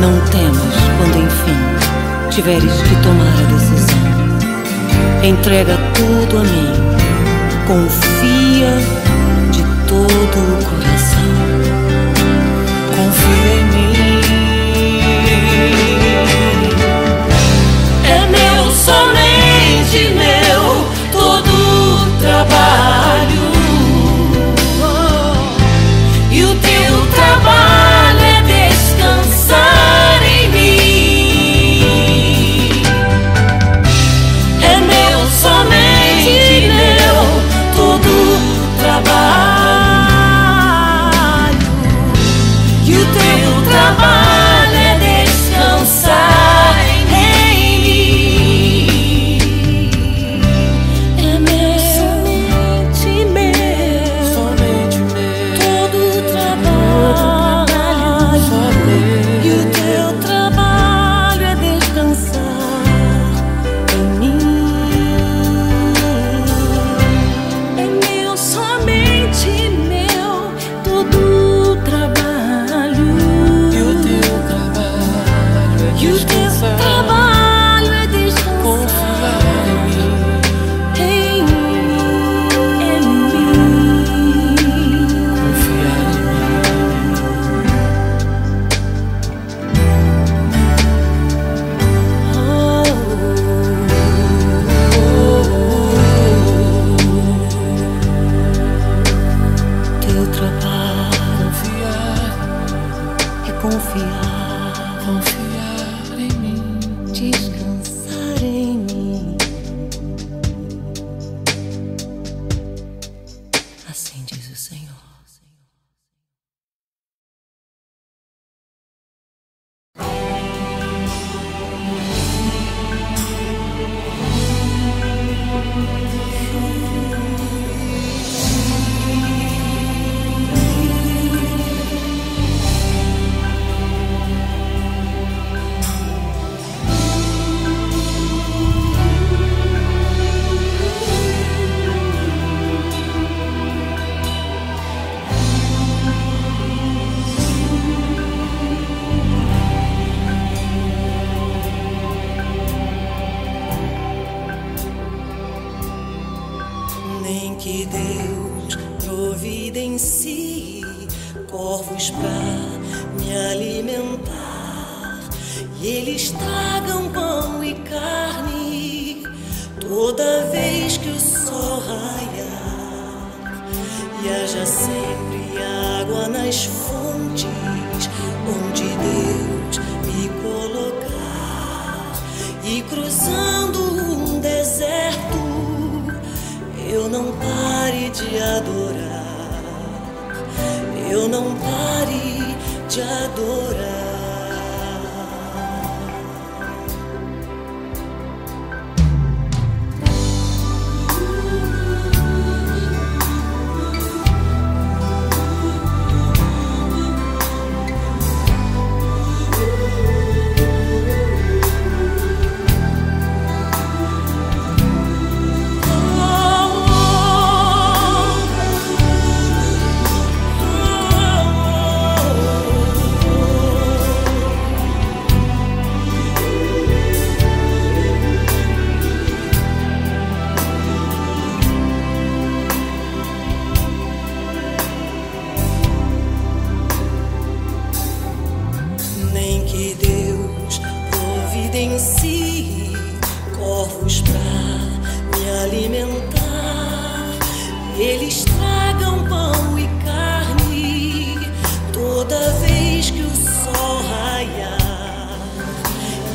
Não temas quando enfim tiveres que tomar decisão. Entrega tudo a mim, confia de todo o coração. É meu, somente meu, todo o trabalho, e o teu trabalho é descansar em mim. Tiveres que tomar a decisão, entrega tudo a mim, confia de todo o coração, confia em mim. É meu, somente meu, todo o trabalho, e o teu trabalho é descansar em mim. em que Deus providencie corvos pra me alimentar, e eles tragam pão e carne toda vez que o sol raiar, e haja sempre água nas fontes onde Deus me colocar, e cruzando um deserto eu não pare de adorar, eu não pare de adorar. Providencie corvos pra me alimentar, eles tragam pão e carne toda vez que o sol raiar,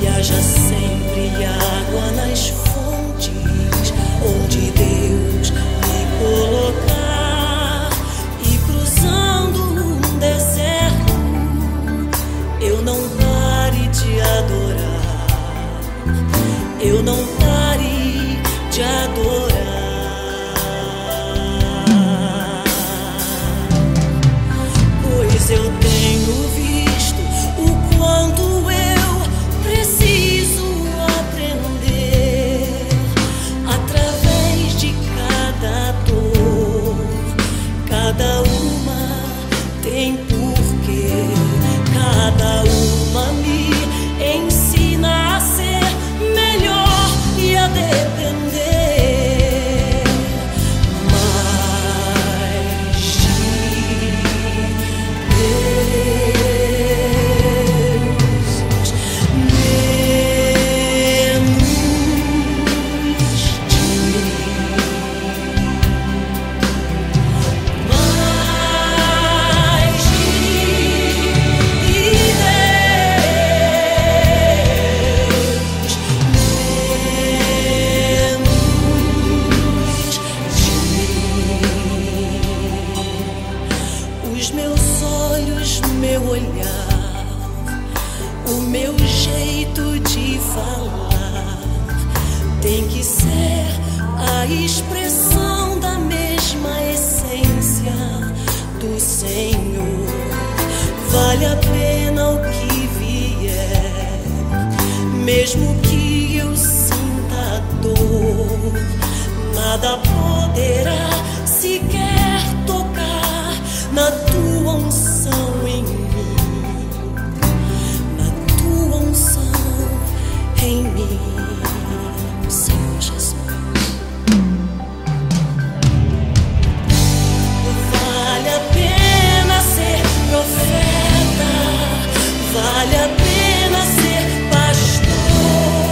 e haja sempre água nas fontes onde Deus me colocar, e cruzando um deserto eu não pare de adorar, eu não pare de adorar, pois eu tenho visto o quanto eu preciso aprender através de cada dor. Cada uma tem porquê, cada uma me ensina a ser melhor e a depender mais de Deus, menos de mim, mais de Deus, menos de mim. Os meus olhos, meu olhar, o meu jeito de falar tem que ser a expressão da mesma essência do Senhor. Vale a pena o que vier, mesmo que eu sinta dor, nada poderá sequer tocar na tua unção em mim, na tua unção em mim, Senhor Jesus. Vale a pena ser profeta, vale a pena ser pastor.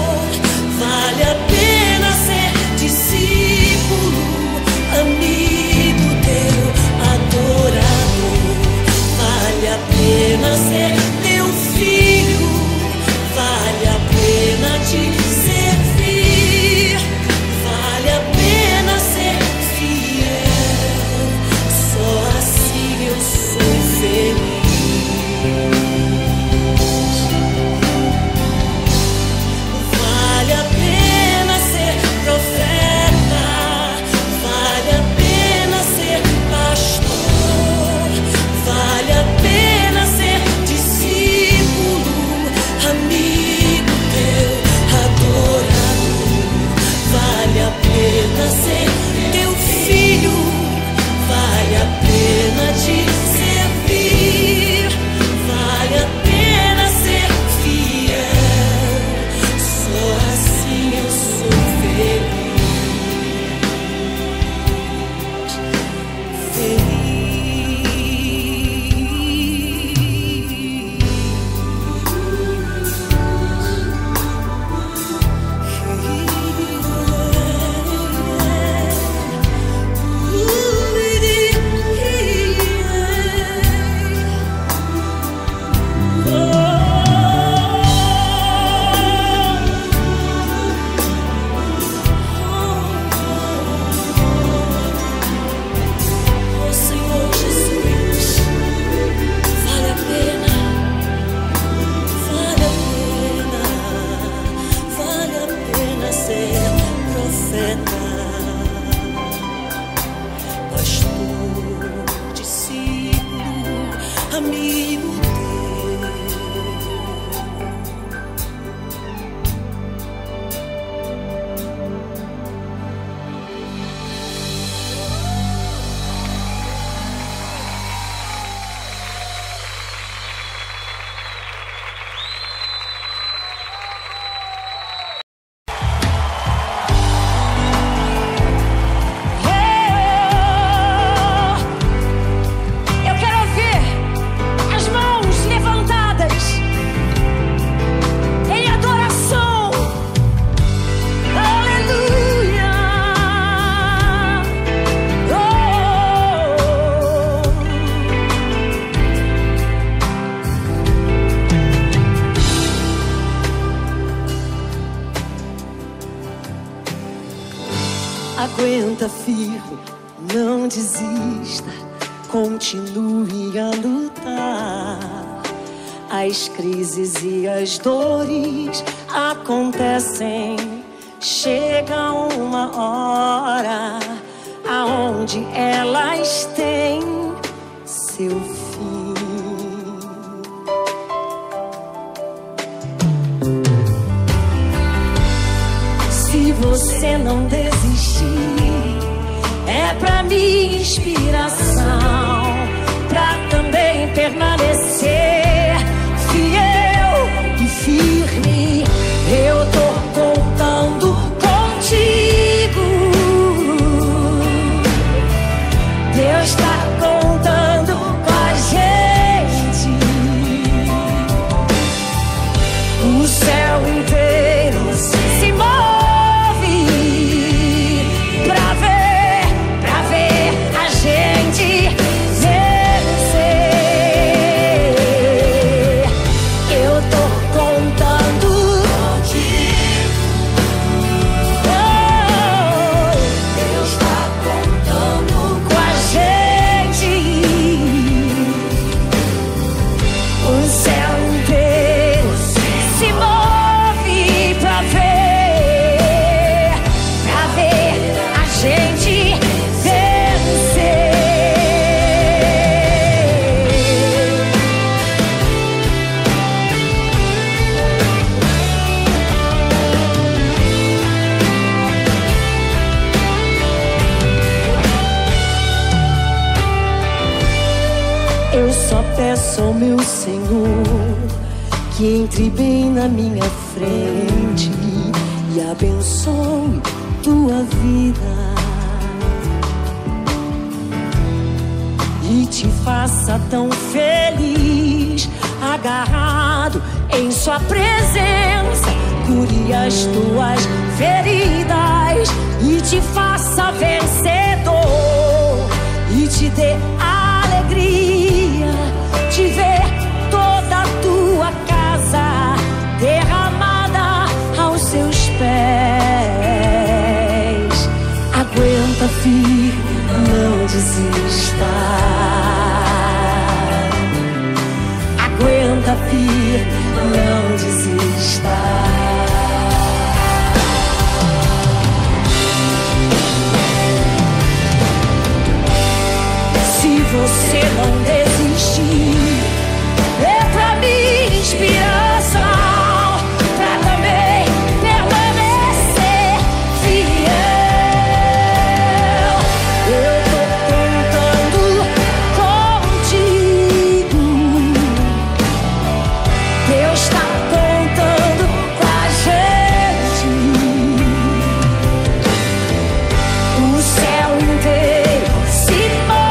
aguenta firme, não desista, continue a lutar. As crises e as dores acontecem, chega uma hora aonde elas têm seu fim. Se você não desistir, é pra minha inspiração, pra também permanecer fiel e firme. Eu tô contando contigo, Deus tá contando com a gente. O céu inteiro se move que entre bem na minha frente e abençoe tua vida e te faça tão feliz, agarrado em sua presença. Cure as tuas feridas e te faça vencedor e te dê alegria de ver toda a tua casa derramada aos seus pés. Aguenta firme, não desista. Aguenta firme, não desista. Se você não desistir, é pra mim inspiração, pra também permanecer fiel. Eu tô contando contigo, Deus tá contando com a gente. O céu inteiro se move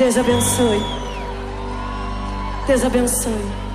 Deus abençoe. Deus abençoe.